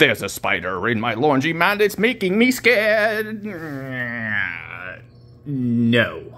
There's a spider in my laundry, man. It's making me scared. No.